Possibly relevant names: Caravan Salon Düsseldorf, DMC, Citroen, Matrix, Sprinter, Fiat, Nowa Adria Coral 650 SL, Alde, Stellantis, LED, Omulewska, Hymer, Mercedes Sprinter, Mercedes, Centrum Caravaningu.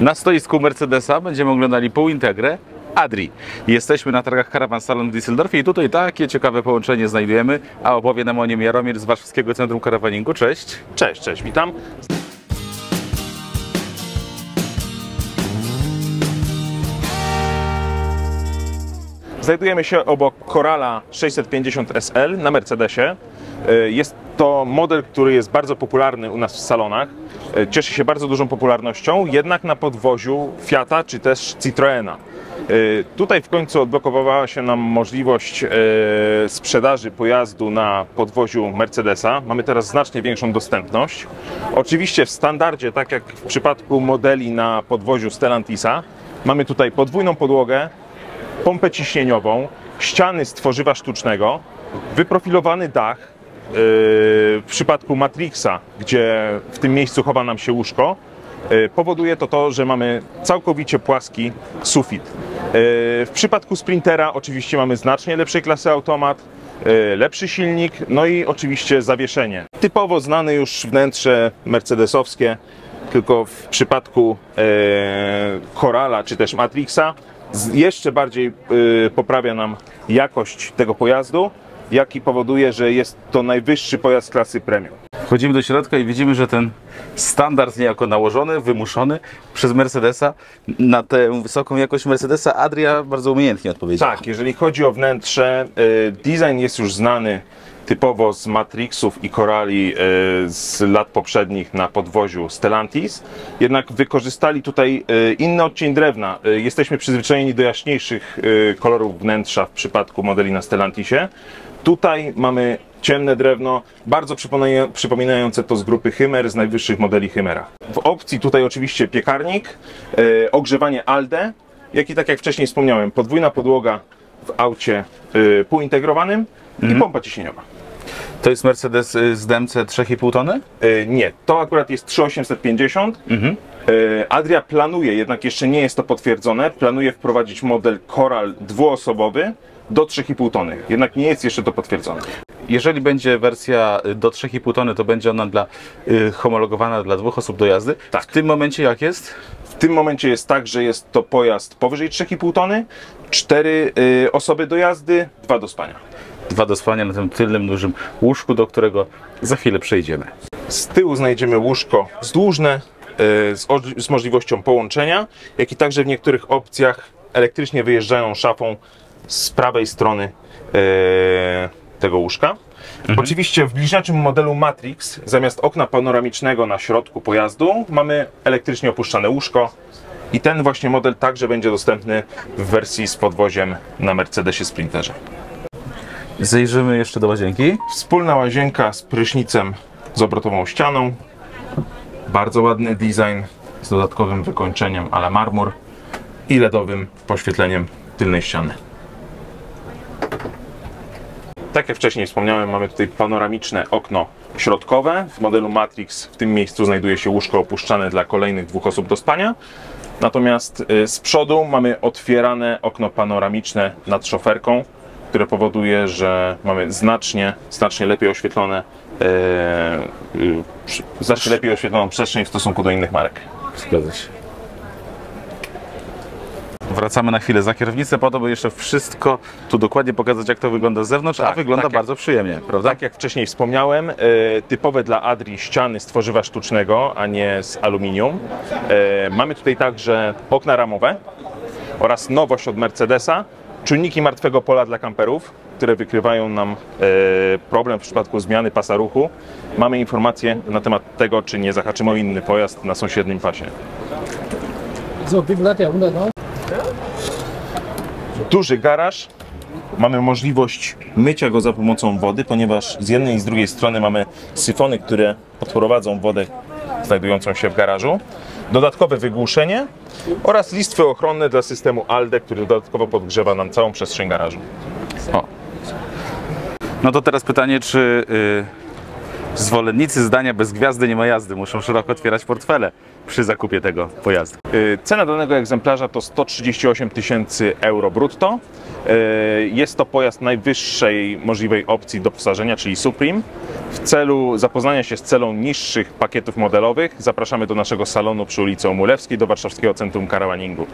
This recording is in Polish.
Na stoisku Mercedesa będziemy oglądali półintegrę Adrii. Jesteśmy na targach Caravan Salon Düsseldorf i tutaj takie ciekawe połączenie znajdujemy, a opowie nam o nim Jaromir z warszawskiego Centrum Caravaningu. Cześć. Cześć, cześć, witam. Znajdujemy się obok Corala 650 SL na Mercedesie. Jest to model, który jest bardzo popularny u nas w salonach. Cieszy się bardzo dużą popularnością, jednak na podwoziu Fiata czy też Citroena. Tutaj w końcu odblokowała się nam możliwość sprzedaży pojazdu na podwoziu Mercedesa. Mamy teraz znacznie większą dostępność. Oczywiście w standardzie, tak jak w przypadku modeli na podwoziu Stellantisa, mamy tutaj podwójną podłogę, pompę ciśnieniową, ściany z tworzywa sztucznego, wyprofilowany dach. W przypadku Matrixa, gdzie w tym miejscu chowa nam się łóżko, powoduje to, że mamy całkowicie płaski sufit. W przypadku Sprintera oczywiście mamy znacznie lepszej klasy automat, lepszy silnik, no i oczywiście zawieszenie. Typowo znane już wnętrze mercedesowskie, tylko w przypadku Corala czy też Matrixa jeszcze bardziej poprawia nam jakość tego pojazdu, jak i powoduje, że jest to najwyższy pojazd klasy premium. Wchodzimy do środka i widzimy, że ten standard niejako nałożony, wymuszony przez Mercedesa na tę wysoką jakość Mercedesa Adria bardzo umiejętnie odpowiedziała. Tak, jeżeli chodzi o wnętrze, design jest już znany typowo z Matrixów i Corali z lat poprzednich na podwoziu Stellantis, jednak wykorzystali tutaj inny odcień drewna. Jesteśmy przyzwyczajeni do jaśniejszych kolorów wnętrza w przypadku modeli na Stellantisie. Tutaj mamy ciemne drewno, bardzo przypominające to z grupy Hymer, z najwyższych modeli Hymera. W opcji tutaj oczywiście piekarnik, ogrzewanie Alde, jak i tak jak wcześniej wspomniałem, podwójna podłoga w aucie półintegrowanym i pompa ciśnieniowa. To jest Mercedes z DMC 3,5 tony? Nie, to akurat jest 3850. Adria planuje, jednak jeszcze nie jest to potwierdzone, planuje wprowadzić model Coral dwuosobowy do 3,5 tony, jednak nie jest jeszcze to potwierdzone. Jeżeli będzie wersja do 3,5 tony, to będzie ona homologowana dla 2 osób do jazdy. Tak. W tym momencie jak jest? W tym momencie jest tak, że jest to pojazd powyżej 3,5 tony, 4 osoby do jazdy, 2 do spania. 2 do spania na tym tylnym dużym łóżku, do którego za chwilę przejdziemy. Z tyłu znajdziemy łóżko zdłużne z możliwością połączenia, jak i także w niektórych opcjach elektrycznie wyjeżdżają szafą z prawej strony tego łóżka. Oczywiście w bliźniaczym modelu Matrix zamiast okna panoramicznego na środku pojazdu mamy elektrycznie opuszczane łóżko i ten właśnie model także będzie dostępny w wersji z podwoziem na Mercedesie Sprinterze. Zajrzymy jeszcze do łazienki. Wspólna łazienka z prysznicem z obrotową ścianą. Bardzo ładny design z dodatkowym wykończeniem à la marmur i LEDowym poświetleniem tylnej ściany. Tak jak wcześniej wspomniałem, mamy tutaj panoramiczne okno środkowe. W modelu Matrix w tym miejscu znajduje się łóżko opuszczane dla kolejnych 2 osób do spania. Natomiast z przodu mamy otwierane okno panoramiczne nad szoferką, które powoduje, że mamy znacznie lepiej oświetlone, znacznie lepiej oświetloną przestrzeń w stosunku do innych marek. Zgadza się. Wracamy na chwilę za kierownicę po to, by jeszcze wszystko tu dokładnie pokazać, jak to wygląda z zewnątrz, tak, a wygląda tak bardzo przyjemnie, prawda? Tak jak wcześniej wspomniałem, typowe dla Adrii ściany z tworzywa sztucznego, a nie z aluminium. Mamy tutaj także okna ramowe oraz nowość od Mercedesa, czujniki martwego pola dla kamperów, które wykrywają nam problem w przypadku zmiany pasa ruchu. Mamy informacje na temat tego, czy nie zahaczymy o inny pojazd na sąsiednim pasie. Duży garaż, mamy możliwość mycia go za pomocą wody, ponieważ z jednej i z drugiej strony mamy syfony, które odprowadzą wodę znajdującą się w garażu. Dodatkowe wygłuszenie oraz listwy ochronne dla systemu Alde, który dodatkowo podgrzewa nam całą przestrzeń garażu. No to teraz pytanie, czy Zwolennicy zdania bez gwiazdy nie ma jazdy muszą szeroko otwierać portfele przy zakupie tego pojazdu. Cena danego egzemplarza to 138 tysięcy euro brutto. Jest to pojazd najwyższej możliwej opcji do wyposażenia, czyli Supreme. W celu zapoznania się z ceną niższych pakietów modelowych zapraszamy do naszego salonu przy ulicy Omulewskiej do warszawskiego Centrum Caravaningu.